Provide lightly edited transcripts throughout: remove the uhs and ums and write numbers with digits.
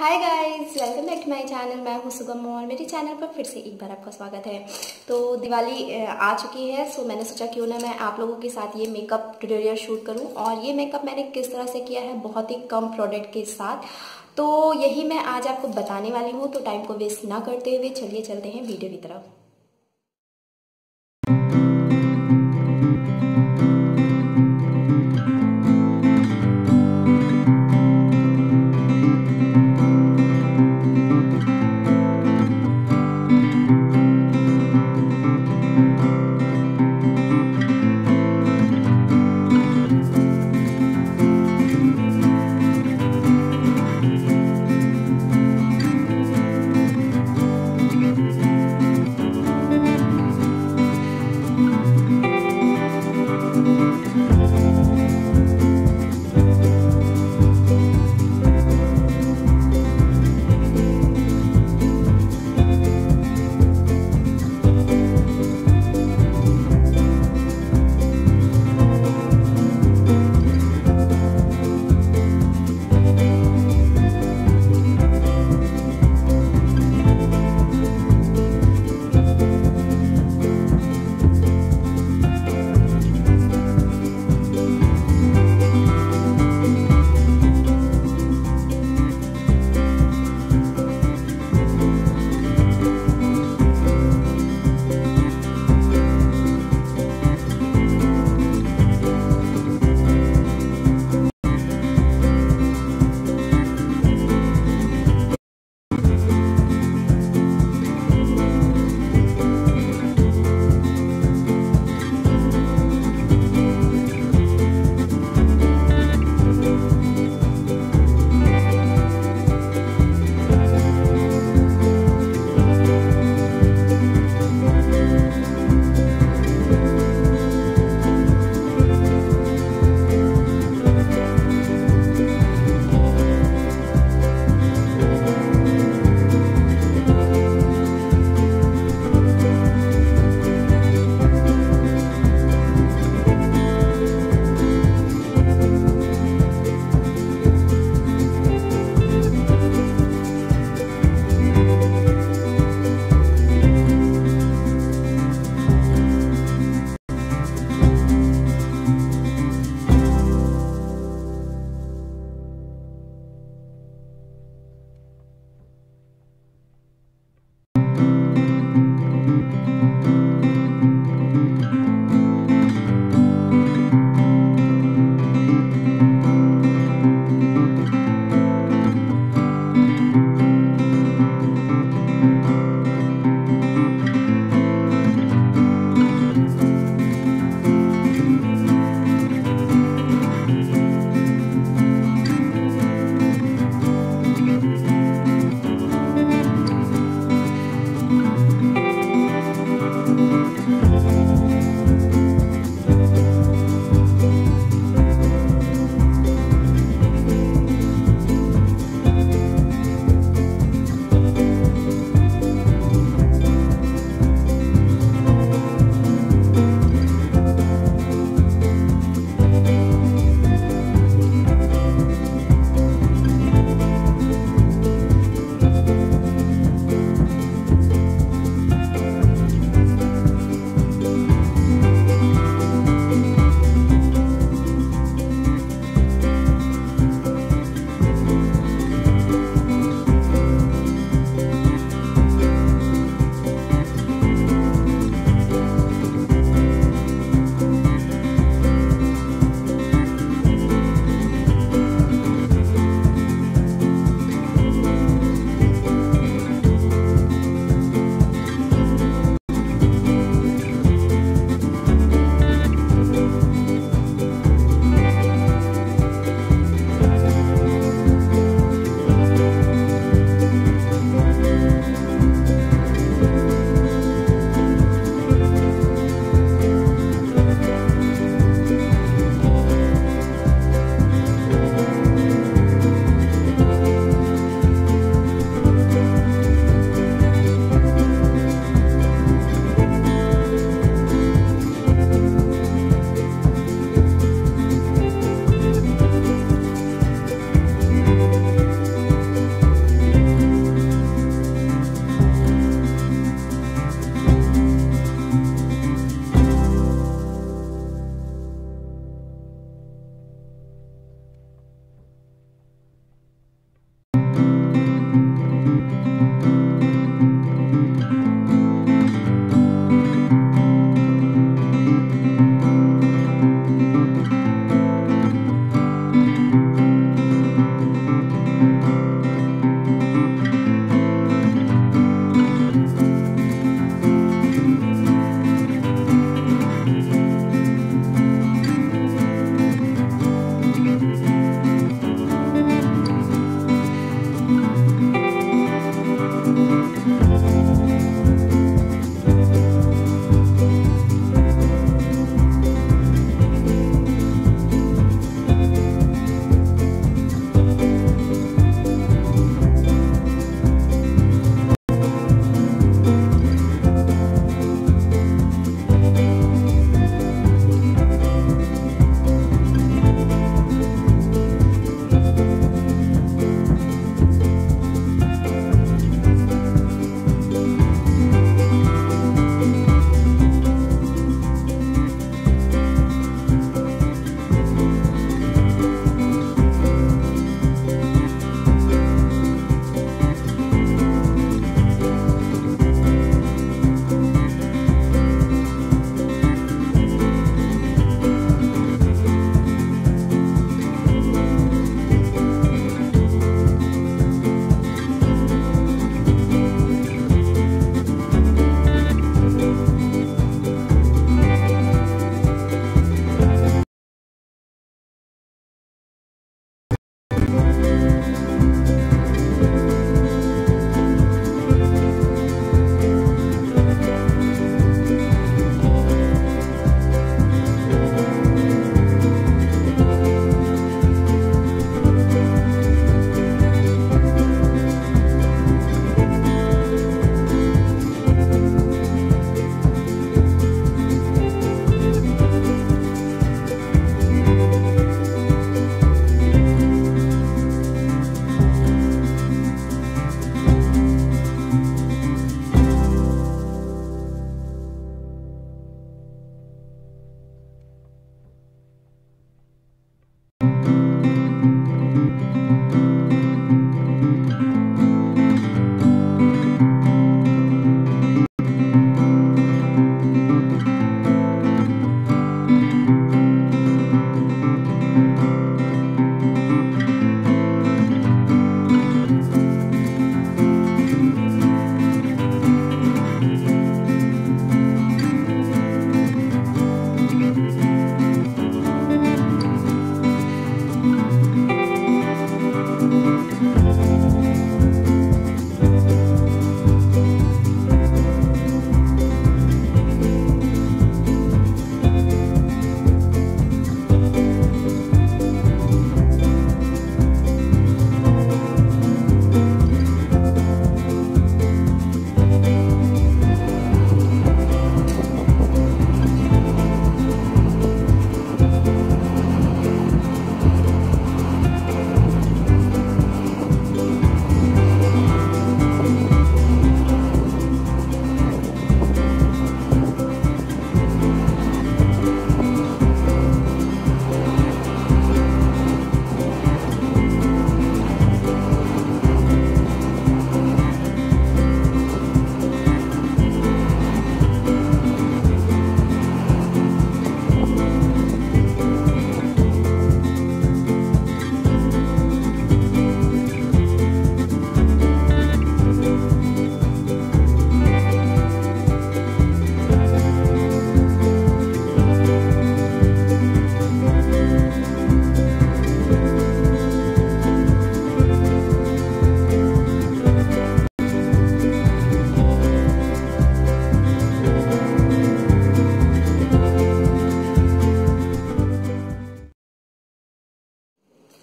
Hi guys, welcome back to my channel. मैं हूँ सुगम और मेरे चैनल पर फिर से एक बार आपका स्वागत है। तो दिवाली आ चुकी है, सो मैंने सोचा क्यों ना मैं आप लोगों के साथ ये मेकअप ट्यूटोरियल शूट करूँ। और ये मेकअप मैंने किस तरह से किया है, बहुत ही कम प्रोडक्ट के साथ, तो यही मैं आज आपको बताने वाली हूँ। तो टाइम को वेस्ट ना करते हुए चलिए चलते हैं वीडियो की तरफ।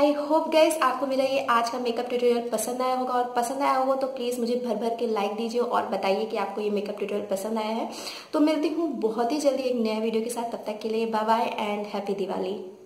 आई होप गाइस आपको मेरा ये आज का मेकअप ट्यूटोरियल पसंद आया होगा, और पसंद आया होगा तो प्लीज़ मुझे भर भर के लाइक दीजिए और बताइए कि आपको ये मेकअप ट्यूटोरियल पसंद आया है। तो मिलती हूँ बहुत ही जल्दी एक नया वीडियो के साथ, तब तक के लिए bye bye and happy Diwali.